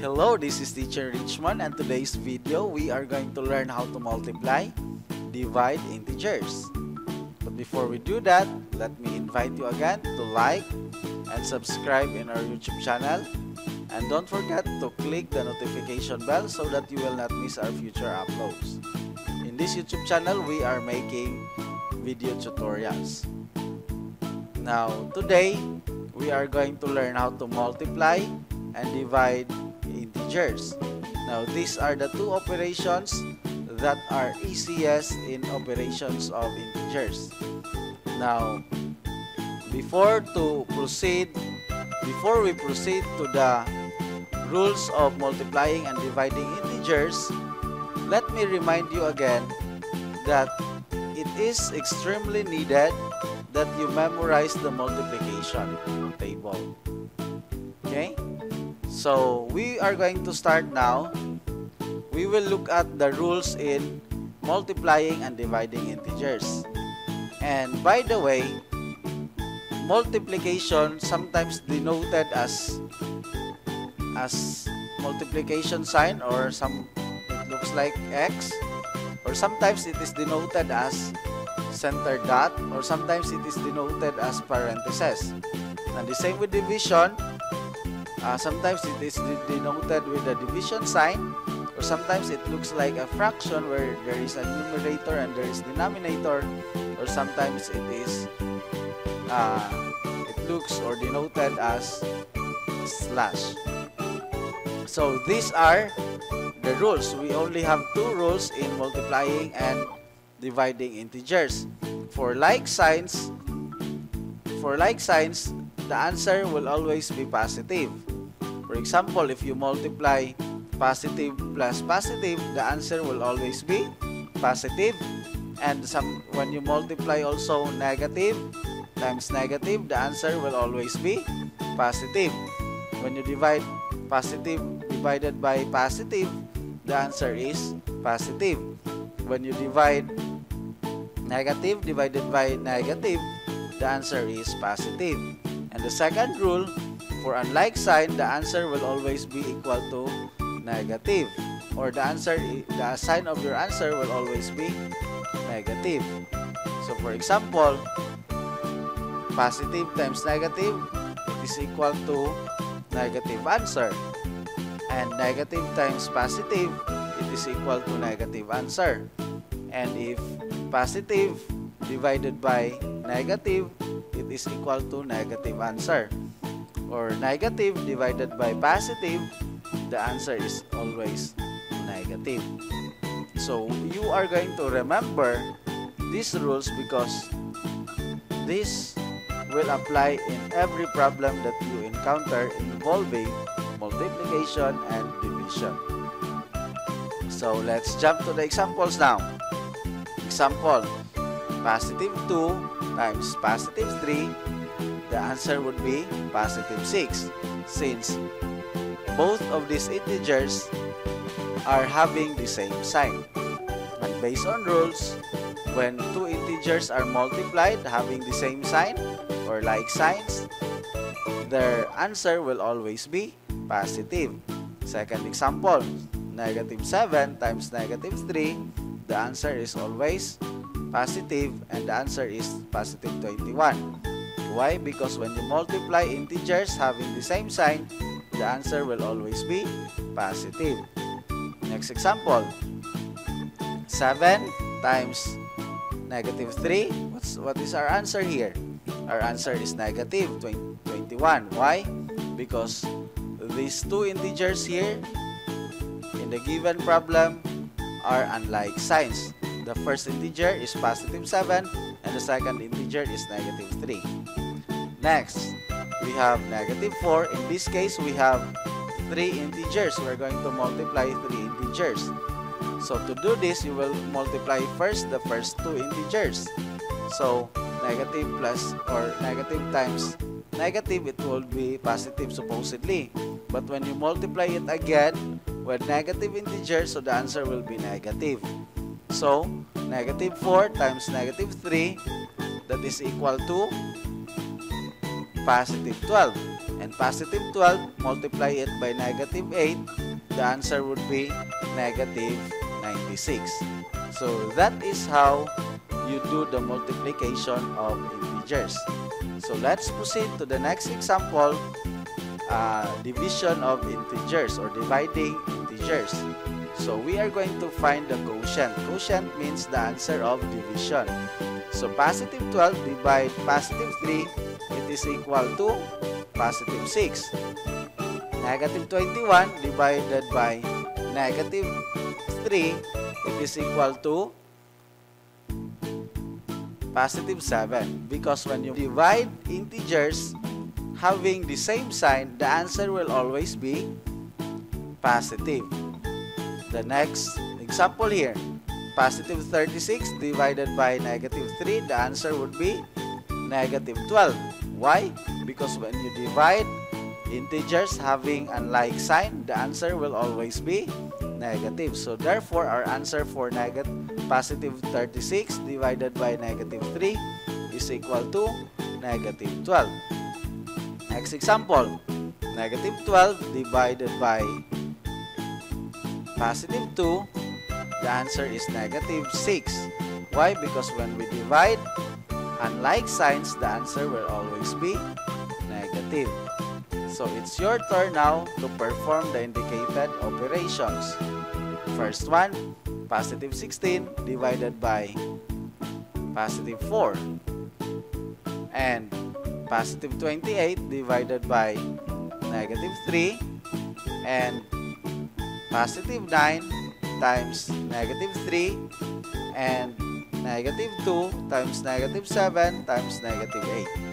Hello, this is Teacher Richmond, and today's video we are going to learn how to multiply, divide integers. But before we do that, let me invite you again to like and subscribe in our YouTube channel, and don't forget to click the notification bell so that you will not miss our future uploads. In this YouTube channel, we are making video tutorials. Now, today we are going to learn how to multiply and divide integers. Now, these are the two operations that are easiest in operations of integers. Now, before we proceed to the rules of multiplying and dividing integers, let me remind you again that it is extremely needed that you memorize the multiplication table. Okay? So, we are going to start now. We will look at the rules in multiplying and dividing integers. And by the way, multiplication sometimes denoted as multiplication sign, or it looks like X, or sometimes it is denoted as center dot, or sometimes it is denoted as parentheses. And the same with division, sometimes it is denoted with the division sign, or sometimes it looks like a fraction where there is a numerator and there is denominator, or sometimes it is denoted as slash. So these are the rules. We only have two rules in multiplying and dividing integers. For like signs, the answer will always be positive. For example, if you multiply positive plus positive, the answer will always be positive. And when you multiply also negative times negative, the answer will always be positive. When you divide positive divided by positive, the answer is positive. When you divide negative divided by negative, the answer is positive. And the second rule, for unlike sign, the answer will always be equal to negative, or the sign of your answer will always be negative. So for example, positive times negative is equal to negative answer, and negative times positive is equal to negative answer. And if positive divided by negative, it is equal to negative answer. Or negative divided by positive, the answer is always negative. So you are going to remember these rules because this will apply in every problem that you encounter involving multiplication and division. So let's jump to the examples now. Example, positive 2 times positive 3, the answer would be positive 6, since both of these integers are having the same sign. And based on rules, when two integers are multiplied having the same sign or like signs, their answer will always be positive. Second example, negative 7 times negative 3, the answer is always positive, and the answer is positive 21. Why? Because when you multiply integers having the same sign, the answer will always be positive. Next example, 7 times negative 3, what is our answer here? Our answer is negative 21. Why? Because these two integers here in the given problem are unlike signs. The first integer is positive 7, and the second integer is negative 3. Next, we have negative 4. In this case, we have 3 integers. We're going to multiply 3 integers. So to do this, you will multiply first the first two integers. So negative plus, or negative times negative, it will be positive supposedly. But when you multiply it again with negative integers, so the answer will be negative. So negative 4 times negative 3, that is equal to positive 12. And and positive 12, multiply it by negative 8, the answer would be negative 96. So that is how you do the multiplication of integers. So let's proceed to the next example, division of integers or dividing integers. So we are going to find the quotient. Quotient means the answer of division. So positive 12 divide positive 3, it is equal to positive 6. Negative 21 divided by negative 3, it is equal to positive 7, because when you divide integers having the same sign, the answer will always be positive. The next example here, positive 36 divided by negative 3, the answer would be negative 12. Why? Because when you divide integers having unlike sign, the answer will always be negative. So therefore, our answer for positive 36 divided by negative 3 is equal to negative 12. Next example, negative 12 divided by positive 2, the answer is negative 6. Why? Because when we divide unlike signs, the answer will always be negative. So it's your turn now to perform the indicated operations. First one, positive 16 divided by positive 4, and positive 28 divided by negative 3, and positive 9 times negative 3, and negative 2 times negative 7 times negative 8.